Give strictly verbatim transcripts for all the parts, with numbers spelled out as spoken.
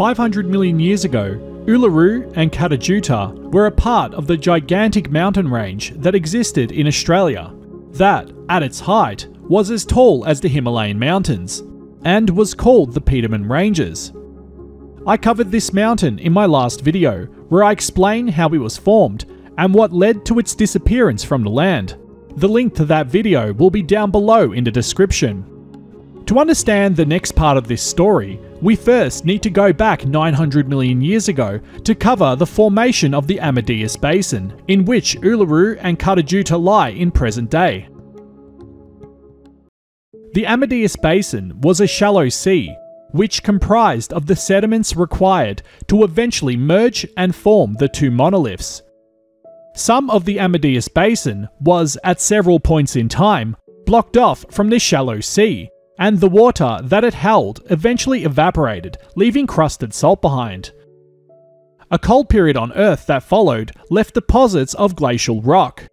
five hundred million years ago, Uluru and Kata Tjuta were a part of the gigantic mountain range that existed in Australia, that, at its height, was as tall as the Himalayan mountains, and was called the Petermann Ranges. I covered this mountain in my last video, where I explain how it was formed and what led to its disappearance from the land. The link to that video will be down below in the description. To understand the next part of this story, we first need to go back nine hundred million years ago to cover the formation of the Amadeus Basin, in which Uluru and Kata Tjuta lie in present day. The Amadeus Basin was a shallow sea, which comprised of the sediments required to eventually merge and form the two monoliths. Some of the Amadeus Basin was, at several points in time, blocked off from the shallow sea, and the water that it held eventually evaporated, leaving crusted salt behind. A cold period on Earth that followed left deposits of glacial rock.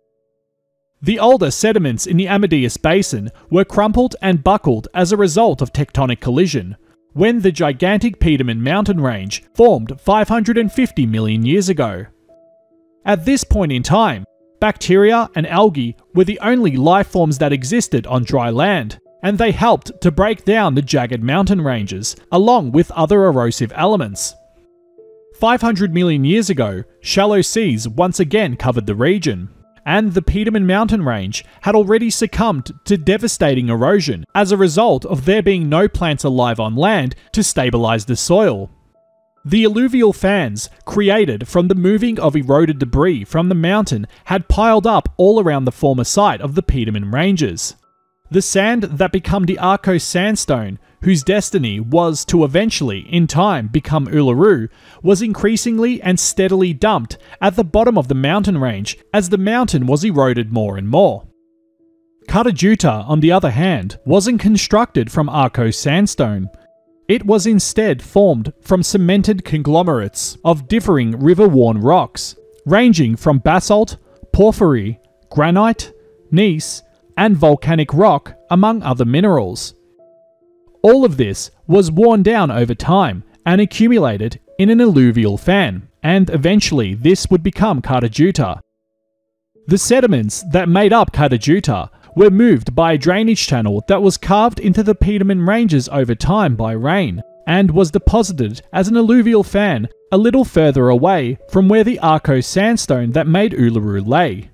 The older sediments in the Amadeus Basin were crumpled and buckled as a result of tectonic collision, when the gigantic Petermann mountain range formed five hundred fifty million years ago. At this point in time, bacteria and algae were the only life forms that existed on dry land, and they helped to break down the jagged mountain ranges, along with other erosive elements. five hundred million years ago, shallow seas once again covered the region, and the Petermann mountain range had already succumbed to devastating erosion as a result of there being no plants alive on land to stabilize the soil. The alluvial fans created from the moving of eroded debris from the mountain had piled up all around the former site of the Petermann Ranges. The sand that became the Arkose Sandstone, whose destiny was to eventually, in time, become Uluru, was increasingly and steadily dumped at the bottom of the mountain range as the mountain was eroded more and more. Kata Tjuta, on the other hand, wasn't constructed from Arkose Sandstone. It was instead formed from cemented conglomerates of differing river-worn rocks, ranging from basalt, porphyry, granite, gneiss, and volcanic rock, among other minerals. All of this was worn down over time and accumulated in an alluvial fan, and eventually this would become Kata Tjuta. The sediments that made up Kata Tjuta were moved by a drainage channel that was carved into the Petermann Ranges over time by rain, and was deposited as an alluvial fan a little further away from where the Arkose Sandstone that made Uluru lay.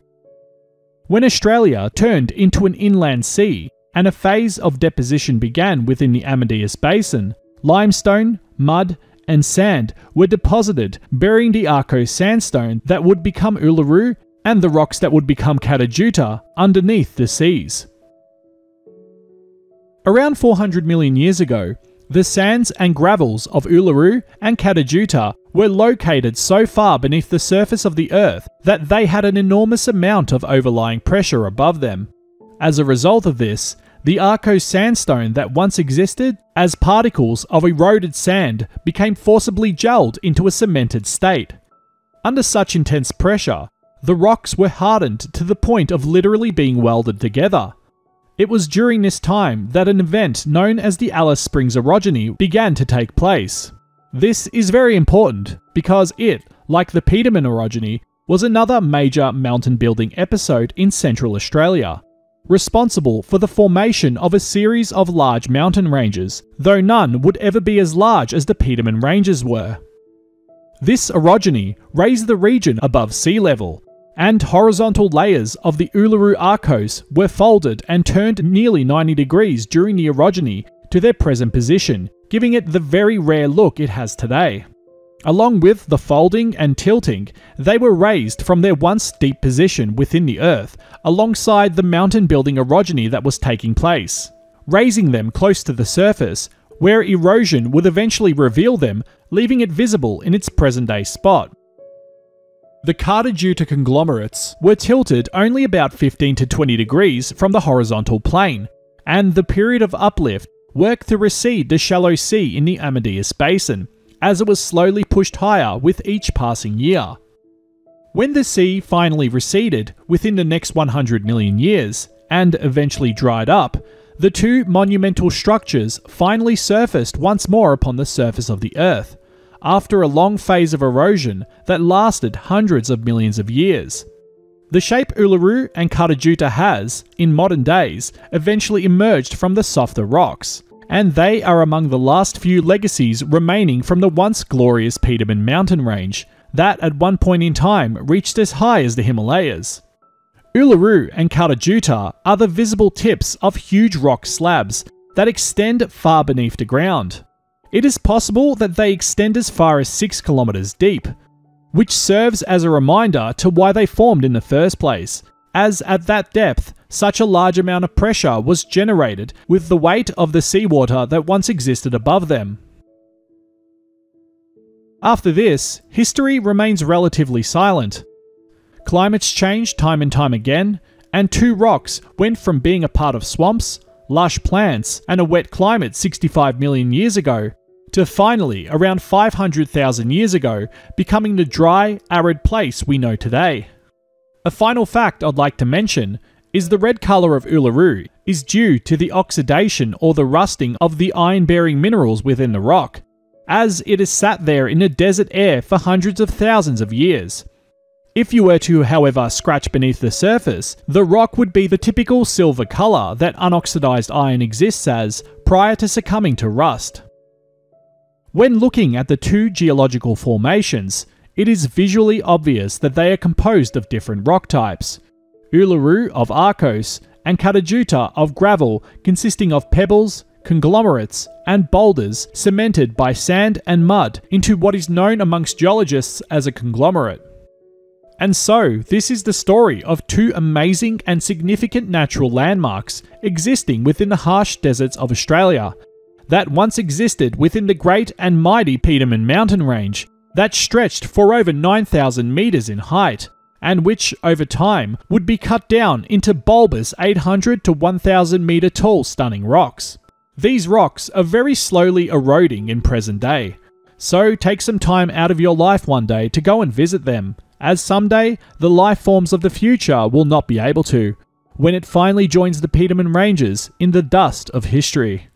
When Australia turned into an inland sea, and a phase of deposition began within the Amadeus Basin, limestone, mud, and sand were deposited, burying the Arkose Sandstone that would become Uluru and the rocks that would become Kata Tjuta underneath the seas. Around four hundred million years ago, the sands and gravels of Uluru and Kata Tjuta were located so far beneath the surface of the Earth that they had an enormous amount of overlying pressure above them. As a result of this, the Arkose Sandstone that once existed as particles of eroded sand became forcibly gelled into a cemented state. Under such intense pressure, the rocks were hardened to the point of literally being welded together. It was during this time that an event known as the Alice Springs Orogeny began to take place. This is very important because it, like the Petermann Orogeny, was another major mountain building episode in Central Australia, responsible for the formation of a series of large mountain ranges, though none would ever be as large as the Petermann Ranges were. This orogeny raised the region above sea level, and horizontal layers of the Uluru Arkose were folded and turned nearly ninety degrees during the orogeny to their present position, giving it the very rare look it has today. Along with the folding and tilting, they were raised from their once deep position within the Earth, alongside the mountain building orogeny that was taking place, raising them close to the surface, where erosion would eventually reveal them, leaving it visible in its present-day spot. The Kata Tjuta conglomerates were tilted only about fifteen to twenty degrees from the horizontal plane, and the period of uplift worked to recede the shallow sea in the Amadeus Basin, as it was slowly pushed higher with each passing year. When the sea finally receded within the next one hundred million years, and eventually dried up, the two monumental structures finally surfaced once more upon the surface of the Earth, after a long phase of erosion that lasted hundreds of millions of years. The shape Uluru and Kata Tjuta has, in modern days, eventually emerged from the softer rocks, and they are among the last few legacies remaining from the once glorious Petermann mountain range, that at one point in time reached as high as the Himalayas. Uluru and Kata Tjuta are the visible tips of huge rock slabs that extend far beneath the ground. It is possible that they extend as far as six kilometers deep, which serves as a reminder to why they formed in the first place, as at that depth, such a large amount of pressure was generated with the weight of the seawater that once existed above them. After this, history remains relatively silent. Climates changed time and time again, and two rocks went from being a part of swamps, lush plants, and a wet climate sixty-five million years ago, to finally, around five hundred thousand years ago, becoming the dry, arid place we know today. A final fact I'd like to mention is the red colour of Uluru is due to the oxidation or the rusting of the iron-bearing minerals within the rock, as it has sat there in the desert air for hundreds of thousands of years. If you were to, however, scratch beneath the surface, the rock would be the typical silver colour that unoxidised iron exists as prior to succumbing to rust. When looking at the two geological formations, it is visually obvious that they are composed of different rock types. Uluru of Arkose and Kata Tjuta of gravel consisting of pebbles, conglomerates and boulders cemented by sand and mud into what is known amongst geologists as a conglomerate. And so, this is the story of two amazing and significant natural landmarks existing within the harsh deserts of Australia, that once existed within the great and mighty Petermann mountain range, that stretched for over nine thousand metres in height, and which, over time, would be cut down into bulbous eight hundred to one thousand metre tall stunning rocks. These rocks are very slowly eroding in present day, so take some time out of your life one day to go and visit them, as someday the life forms of the future will not be able to, when it finally joins the Petermann Ranges in the dust of history.